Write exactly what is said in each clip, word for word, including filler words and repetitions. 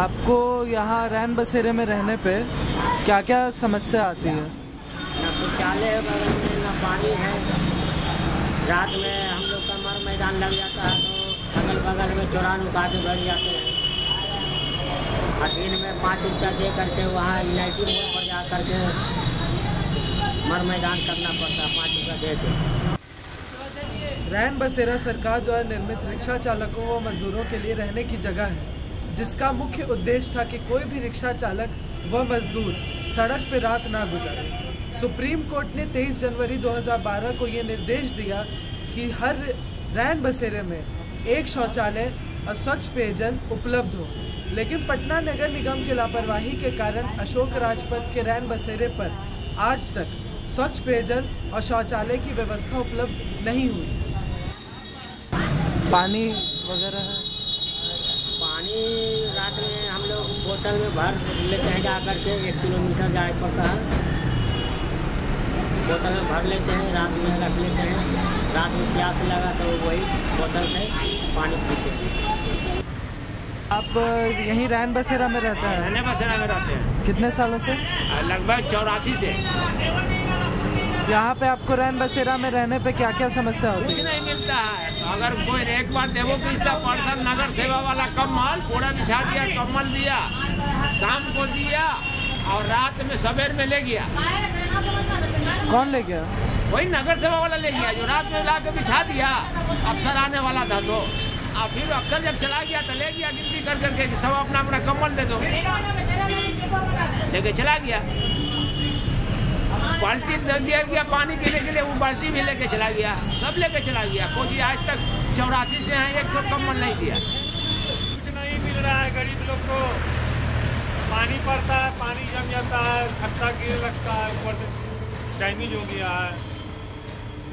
आपको यहाँ रैन बसेरे में रहने पे क्या क्या समस्या आती है? ना शौचालय है बगल में, ना पानी है। रात में हम लोग का मर मैदान लग जाता है तो अगल बगल में चौरान उगाते बैठ जाते हैं। दिन में पाँच रुपया दे करके वहाँ इलाइटी मोड़ पर जा करके मर मैदान करना पड़ता है पाँच रुपया दे के। रैन बसेरा सरकार द्वारा निर्मित रिक्शा चालकों व मजदूरों के लिए रहने की जगह है, जिसका मुख्य उद्देश्य था कि कोई भी रिक्शा चालक व मजदूर सड़क पर रात ना गुजारे। सुप्रीम कोर्ट ने तेईस जनवरी दो हज़ार बारह को ये निर्देश दिया कि हर रैन बसेरे में एक शौचालय और स्वच्छ पेयजल उपलब्ध हो, लेकिन पटना नगर निगम की लापरवाही के कारण अशोक राजपथ के रैन बसेरे पर आज तक स्वच्छ पेयजल और शौचालय की व्यवस्था उपलब्ध नहीं हुई। पानी वगैरह पानी रात में हम लोग बोतल में भर लेते हैं, जा करके एक किलोमीटर जाए पड़ता है, बोतल में भर लेते हैं, रात में रख लेते हैं। रात में प्यास लगा तो वही बोतल से पानी पीते हैं। आप यहीं रैन बसेरा में रहते हैं? रैन बसेरा में रहते हैं। कितने सालों से? लगभग चौरासी से। यहाँ पे आपको रैन बसेरा में रहने पे क्या क्या समस्या होती है? कुछ नहीं मिलता है। अगर कोई एक बार देवो कृष्णा पर्सन नगर सेवा वाला कम्बल पूरा बिछा दिया, कम्बल दिया, शाम को दिया और रात में सवेर में ले गया। कौन ले गया? वही नगर सेवा वाला ले गया जो रात में ला के बिछा दिया। अफसर आने वाला था तो और फिर अक्सर जब चला गया तो ले गया गिनती कर करके कि सब अपना अपना कम्बल दे दो, लेके चला गया। बाल्टी दे दिया पानी पीने के लिए, वो बाल्टी भी लेके चला गया, सब लेके चला गया। कोई आज तक चौरासी से हैं, एक तो कम्बल नहीं दिया। कुछ नहीं मिल रहा है गरीब लोग को। पानी पड़ता है, पानी जम जाता है, खट्टा गिर लगता है, ऊपर से डैमेज हो गया है।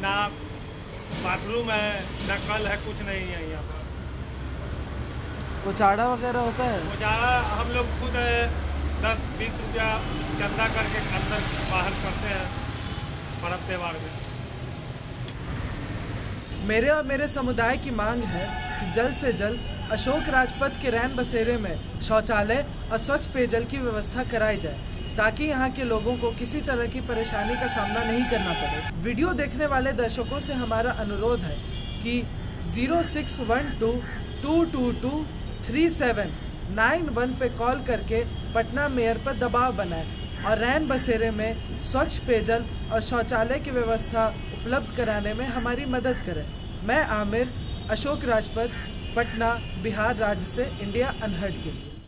ना बाथरूम है, ना कल है, कुछ नहीं है यहाँ पर। उचाड़ा वगैरह होता है? उचाड़ा हम लोग खुद दस बीस रुपया चंदा करके अंदर बाहर करते हैं पर्व त्यौहार में। मेरे और मेरे समुदाय की मांग है कि जल्द से जल्द अशोक राजपथ के रैन बसेरे में शौचालय और स्वच्छ पेयजल की व्यवस्था कराई जाए, ताकि यहाँ के लोगों को किसी तरह की परेशानी का सामना नहीं करना पड़े। वीडियो देखने वाले दर्शकों से हमारा अनुरोध है कि zero six one two two two two three seven nine one पे कॉल करके पटना मेयर पर दबाव बनाए और रैन बसेरे में स्वच्छ पेयजल और शौचालय की व्यवस्था उपलब्ध कराने में हमारी मदद करें। मैं आमिर, अशोक राजपथ, पटना, बिहार राज्य से इंडिया अनहर्ड के लिए।